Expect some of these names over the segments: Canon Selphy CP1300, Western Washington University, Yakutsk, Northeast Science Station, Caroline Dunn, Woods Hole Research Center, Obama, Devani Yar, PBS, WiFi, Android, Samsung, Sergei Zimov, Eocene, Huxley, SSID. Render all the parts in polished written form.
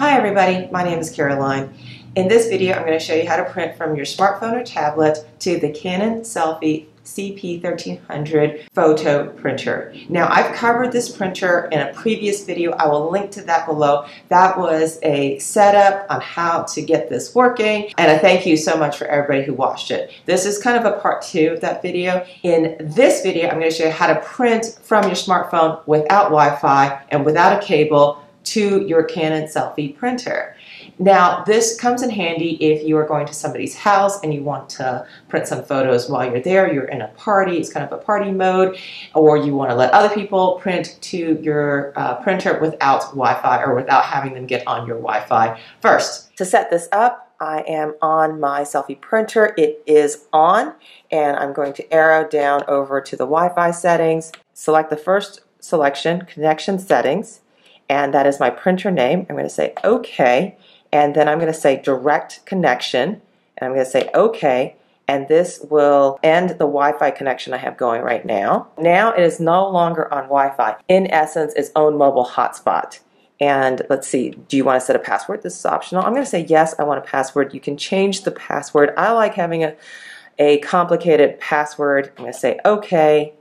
Hi everybody, my name is Caroline. In this video I'm going to show you how to print from your smartphone or tablet to the Canon Selphy CP1300 photo printer. Now I've covered this printer in a previous video. I will link to that below. That was a setup on how to get this working, and I thank you so much for everybody who watched it. This is kind of a part two of that video. In this video I'm going to show you how to print from your smartphone without Wi-Fi and without a cable to your Canon Selphy printer. Now this comes in handy if you are going to somebody's house and you want to print some photos while you're there, you're in a party, it's kind of a party mode, or you want to let other people print to your printer without Wi-Fi or without having them get on your Wi-Fi first. To set this up, I am on my Selphy printer. It is on, and I'm going to arrow down over to the Wi-Fi settings, select the first selection, connection settings, and that is my printer name. I'm going to say OK, and then I'm going to say direct connection, and I'm going to say OK, and this will end the Wi-Fi connection I have going right now. Now it is no longer on Wi-Fi. In essence, its own mobile hotspot. And let's see, do you want to set a password? This is optional. I'm going to say yes, I want a password. You can change the password. I like having a complicated password. I'm going to say OK.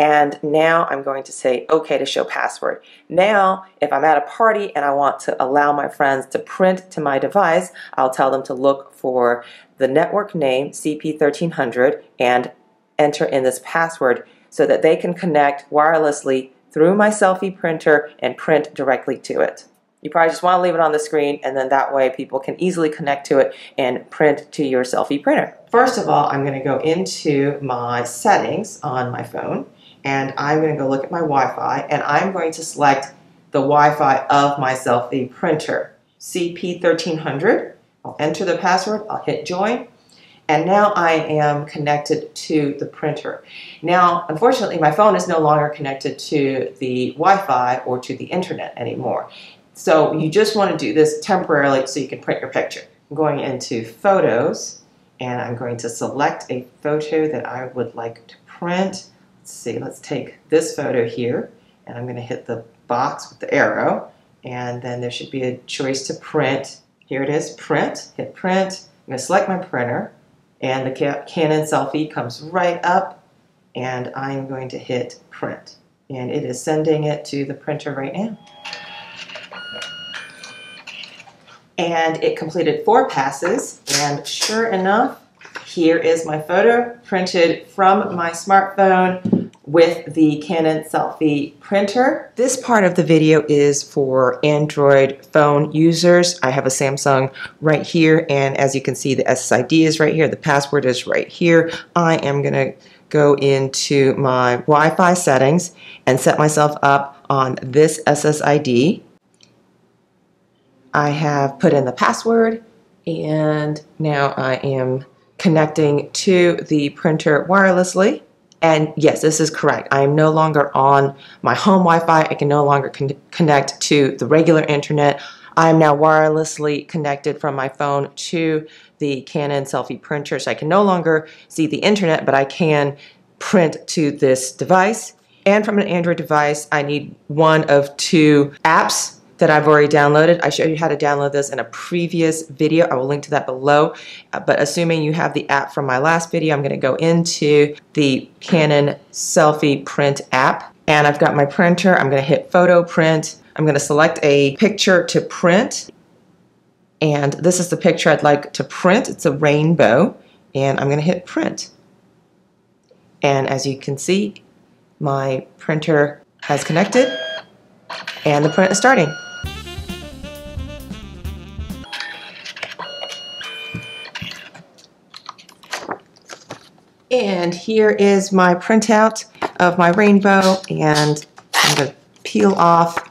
And now I'm going to say OK to show password. Now, if I'm at a party and I want to allow my friends to print to my device, I'll tell them to look for the network name CP1300 and enter in this password so that they can connect wirelessly through my Selphy printer and print directly to it. You probably just want to leave it on the screen, and then that way people can easily connect to it and print to your Selphy printer. First of all, I'm going to go into my settings on my phone, and I'm going to go look at my Wi-Fi, and I'm going to select the Wi-Fi of my Selphy printer, CP1300. I'll enter the password, I'll hit join, and now I am connected to the printer. Now, unfortunately, my phone is no longer connected to the Wi-Fi or to the internet anymore. So you just want to do this temporarily so you can print your picture. I'm going into Photos, and I'm going to select a photo that I would like to print. See, let's take this photo here, and I'm going to hit the box with the arrow, and then there should be a choice to print. Here it is, print. Hit print. I'm going to select my printer, and the Canon Selphy comes right up, and I'm going to hit print, and it is sending it to the printer right now. And it completed 4 passes, and sure enough, here is my photo printed from my smartphone with the Canon Selphy printer. This part of the video is for Android phone users. I have a Samsung right here, and as you can see, the SSID is right here, the password is right here. I am gonna go into my Wi-Fi settings and set myself up on this SSID. I have put in the password, and now I am connecting to the printer wirelessly. And yes, this is correct. I am no longer on my home Wi-Fi. I can no longer connect to the regular internet. I am now wirelessly connected from my phone to the Canon Selphy printer. So I can no longer see the internet, but I can print to this device. And from an Android device, I need one of 2 apps that I've already downloaded. I showed you how to download this in a previous video. I will link to that below. But assuming you have the app from my last video, I'm going to go into the Canon Selphy Print app, and I've got my printer. I'm going to hit Photo Print. I'm going to select a picture to print, and this is the picture I'd like to print. It's a rainbow, and I'm going to hit Print. And as you can see, my printer has connected, and the print is starting. And here is my printout of my rainbow, and I'm going to peel off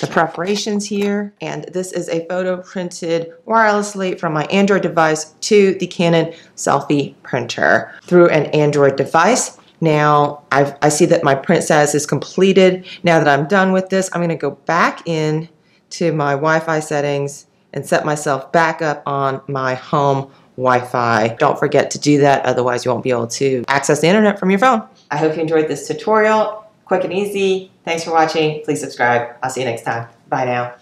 the perforations here. And this is a photo printed wirelessly from my Android device to the Canon Selphy printer through an Android device. Now, I see that my print status is completed. Now that I'm done with this, I'm going to go back in to my Wi-Fi settings and set myself back up on my home Wi-Fi. Don't forget to do that, otherwise you won't be able to access the internet from your phone. I hope you enjoyed this tutorial. Quick and easy. Thanks for watching. Please subscribe. I'll see you next time. Bye now.